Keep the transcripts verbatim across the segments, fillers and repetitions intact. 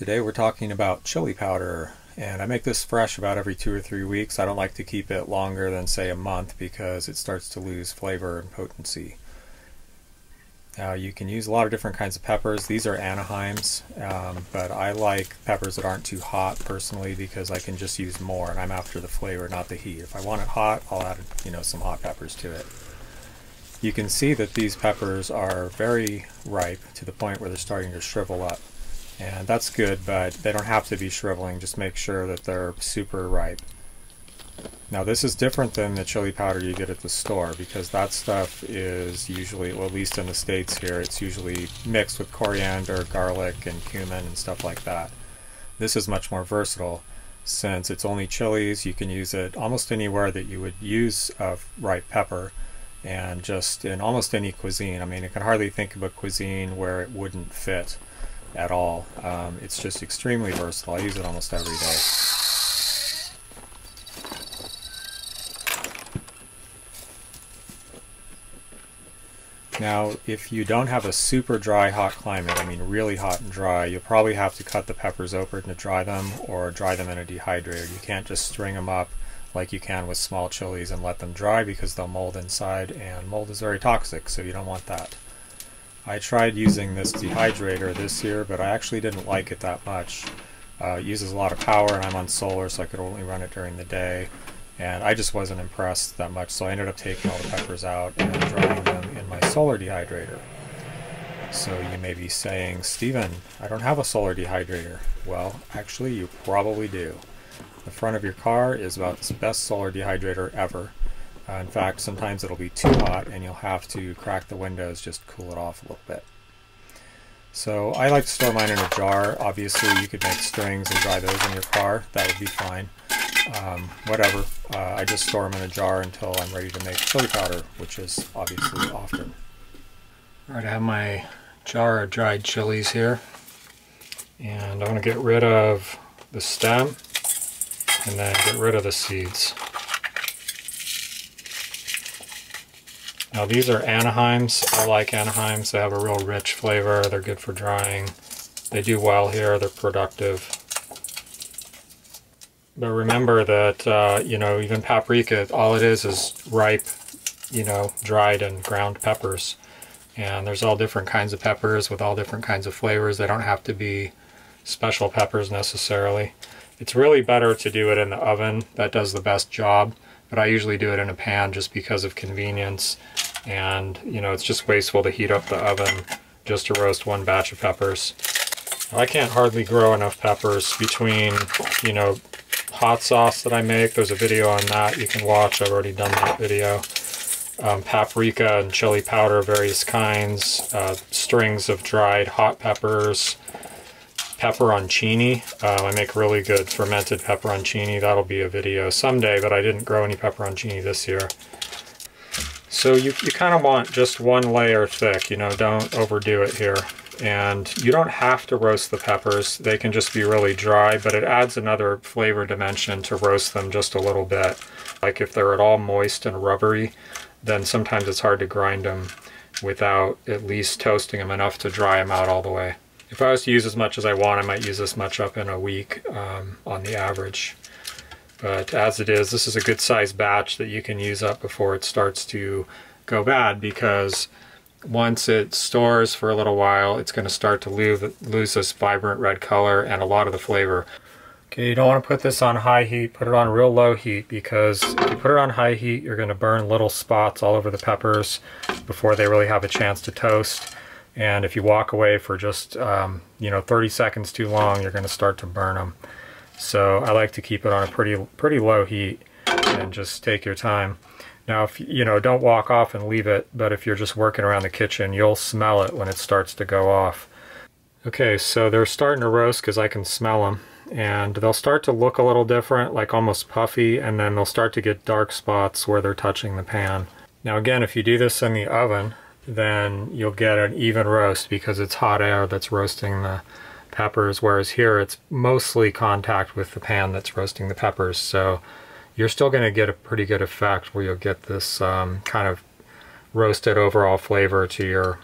Today we're talking about chili powder, and I make this fresh about every two or three weeks. I don't like to keep it longer than, say, a month because it starts to lose flavor and potency. Now, you can use a lot of different kinds of peppers. These are Anaheims, um, but I like peppers that aren't too hot personally because I can just use more, and I'm after the flavor, not the heat. If I want it hot, I'll add, you know, some hot peppers to it. You can see that these peppers are very ripe to the point where they're starting to shrivel up. And that's good, but they don't have to be shriveling. Just make sure that they're super ripe. Now, this is different than the chili powder you get at the store because that stuff is usually, well, at least in the States here, it's usually mixed with coriander, garlic, and cumin and stuff like that. This is much more versatile. Since it's only chilies, you can use it almost anywhere that you would use a ripe pepper, and just in almost any cuisine. I mean, I can hardly think of a cuisine where it wouldn't fit at all. Um, it's just extremely versatile. I use it almost every day. Now, if you don't have a super dry, hot climate, I mean really hot and dry, you'll probably have to cut the peppers open to dry them or dry them in a dehydrator. You can't just string them up like you can with small chilies and let them dry because they'll mold inside, and mold is very toxic, so you don't want that. I tried using this dehydrator this year, but I actually didn't like it that much. Uh, it uses a lot of power, and I'm on solar, so I could only run it during the day. And I just wasn't impressed that much, so I ended up taking all the peppers out and drying them in my solar dehydrator. So you may be saying, "Steven, I don't have a solar dehydrator." Well, actually you probably do. The front of your car is about the best solar dehydrator ever. Uh, in fact, sometimes it'll be too hot and you'll have to crack the windows just to cool it off a little bit. So I like to store mine in a jar. Obviously you could make strings and dry those in your car. That would be fine. Um, whatever. Uh, I just store them in a jar until I'm ready to make chili powder, which is obviously often. Alright, I have my jar of dried chilies here, and I'm going to get rid of the stem and then get rid of the seeds. Now, these are Anaheims. I like Anaheims. They have a real rich flavor. They're good for drying. They do well here. They're productive. But remember that, uh, you know, even paprika, all it is is ripe, you know, dried and ground peppers. And there's all different kinds of peppers with all different kinds of flavors. They don't have to be special peppers necessarily. It's really better to do it in the oven. That does the best job. But I usually do it in a pan just because of convenience, and you know, it's just wasteful to heat up the oven just to roast one batch of peppers. I can't hardly grow enough peppers between, you know, hot sauce that I make. There's a video on that you can watch. I've already done that video. Um, paprika and chili powder, various kinds, uh, strings of dried hot peppers, pepperoncini. Uh, I make really good fermented pepperoncini. That'll be a video someday, but I didn't grow any pepperoncini this year. So you, you kind of want just one layer thick, you know, don't overdo it here. And you don't have to roast the peppers. They can just be really dry, but it adds another flavor dimension to roast them just a little bit. Like if they're at all moist and rubbery, then sometimes it's hard to grind them without at least toasting them enough to dry them out all the way. If I was to use as much as I want, I might use this much up in a week um, on the average. But as it is, this is a good size batch that you can use up before it starts to go bad, because once it stores for a little while, it's going to start to lose, lose this vibrant red color and a lot of the flavor. Okay, you don't want to put this on high heat. Put it on real low heat, because if you put it on high heat, you're going to burn little spots all over the peppers before they really have a chance to toast. And if you walk away for just, um, you know, thirty seconds too long, you're going to start to burn them. So I like to keep it on a pretty pretty low heat and just take your time. Now, if you know, don't walk off and leave it, but if you're just working around the kitchen, you'll smell it when it starts to go off. Okay, so they're starting to roast because I can smell them. And they'll start to look a little different, like almost puffy, and then they'll start to get dark spots where they're touching the pan. Now again, if you do this in the oven, then you'll get an even roast because it's hot air that's roasting the peppers, whereas here it's mostly contact with the pan that's roasting the peppers. So you're still going to get a pretty good effect where you'll get this um, kind of roasted overall flavor to your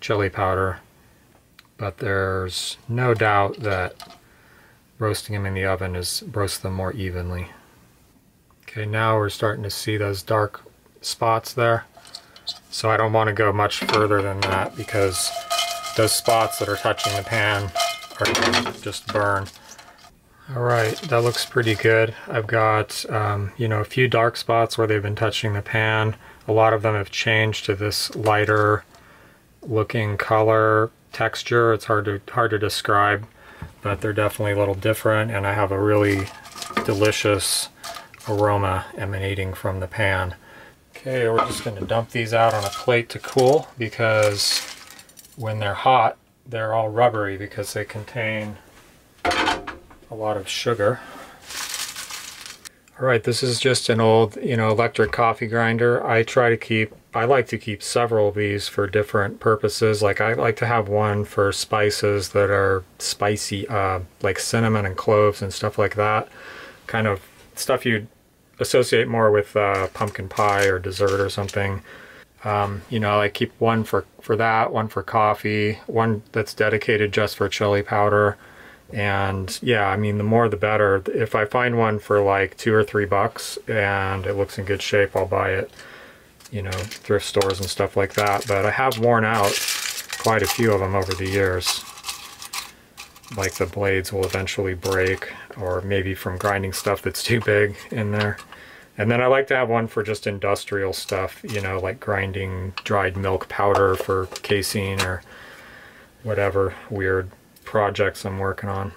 chili powder. But there's no doubt that roasting them in the oven is roast them more evenly. Okay, now we're starting to see those dark spots there. So I don't want to go much further than that because those spots that are touching the pan are going to just burn. All right, that looks pretty good. I've got, um, you know, a few dark spots where they've been touching the pan. A lot of them have changed to this lighter looking color texture. It's hard to, hard to describe, but they're definitely a little different, and I have a really delicious aroma emanating from the pan. Okay, we're just going to dump these out on a plate to cool, because when they're hot, they're all rubbery because they contain a lot of sugar. All right, this is just an old, you know, electric coffee grinder. I try to keep, I like to keep several of these for different purposes. Like I like to have one for spices that are spicy, uh, like cinnamon and cloves and stuff like that. Kind of stuff you'd associate more with uh, pumpkin pie or dessert or something. Um, you know, I like keep one for, for that, one for coffee, one that's dedicated just for chili powder. And yeah, I mean, the more the better. If I find one for like two or three bucks and it looks in good shape, I'll buy it, you know, thrift stores and stuff like that. But I have worn out quite a few of them over the years. Like the blades will eventually break, or maybe from grinding stuff that's too big in there. And then I like to have one for just industrial stuff, you know, like grinding dried milk powder for casein or whatever weird projects I'm working on.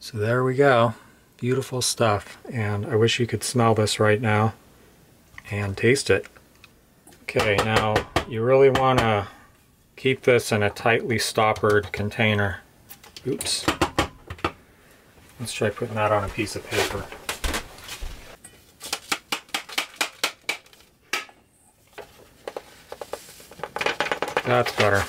So there we go. Beautiful stuff. And I wish you could smell this right now and taste it. Okay, now you really want to keep this in a tightly stoppered container. Oops. Let's try putting that on a piece of paper. That's better.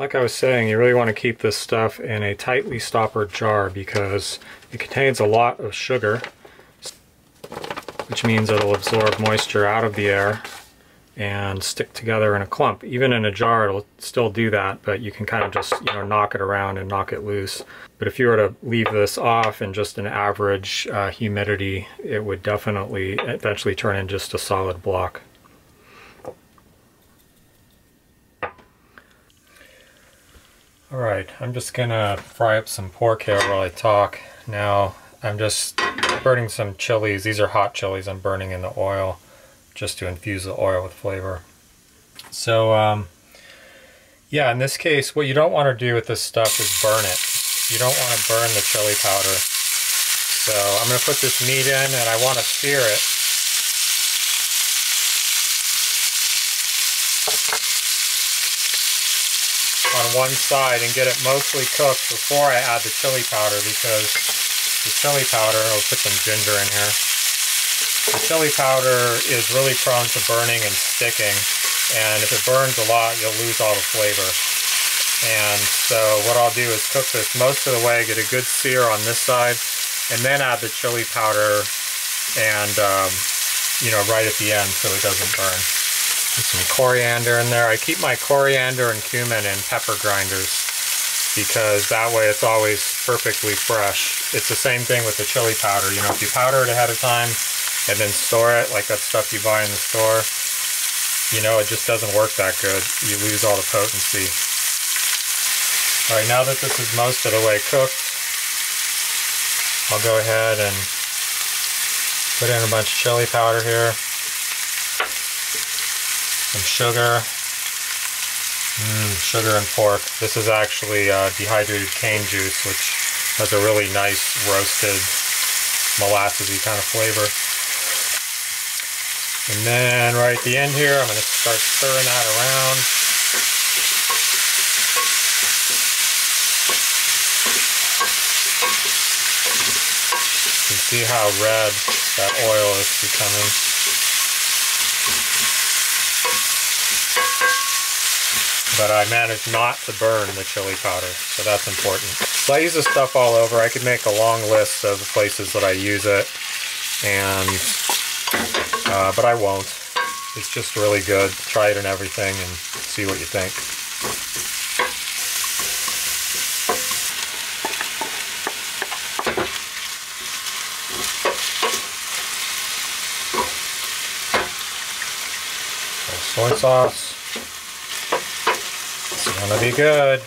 Like I was saying, you really want to keep this stuff in a tightly stoppered jar because it contains a lot of sugar, which means it'll absorb moisture out of the air and stick together in a clump. Even in a jar, it'll still do that, but you can kind of just, you know, knock it around and knock it loose. But if you were to leave this off in just an average uh, humidity, it would definitely eventually turn into just a solid block. All right, I'm just gonna fry up some pork here while I talk. Now, I'm just burning some chilies. These are hot chilies I'm burning in the oil just to infuse the oil with flavor. So, um, yeah, in this case, what you don't wanna do with this stuff is burn it. You don't wanna burn the chili powder. So I'm gonna put this meat in and I wanna sear it. On one side and get it mostly cooked before I add the chili powder, because the chili powder, I'll put some ginger in here. The chili powder is really prone to burning and sticking, and if it burns a lot, you'll lose all the flavor. And so what I'll do is cook this most of the way, get a good sear on this side, and then add the chili powder, and um, you know, right at the end so it doesn't burn. Some coriander in there. I keep my coriander and cumin in pepper grinders because that way it's always perfectly fresh. It's the same thing with the chili powder. You know, if you powder it ahead of time and then store it, like that stuff you buy in the store, you know, it just doesn't work that good. You lose all the potency. All right, now that this is most of the way cooked, I'll go ahead and put in a bunch of chili powder here. Some sugar, mm, sugar and pork. This is actually uh, dehydrated cane juice, which has a really nice roasted molassesy kind of flavor. And then right at the end here, I'm going to start stirring that around. see how red that oil is becoming. But I managed not to burn the chili powder, so that's important. So I use this stuff all over. I could make a long list of the places that I use it, and uh, but I won't. It's just really good. Try it in everything and see what you think. Soy sauce. It's gonna be good.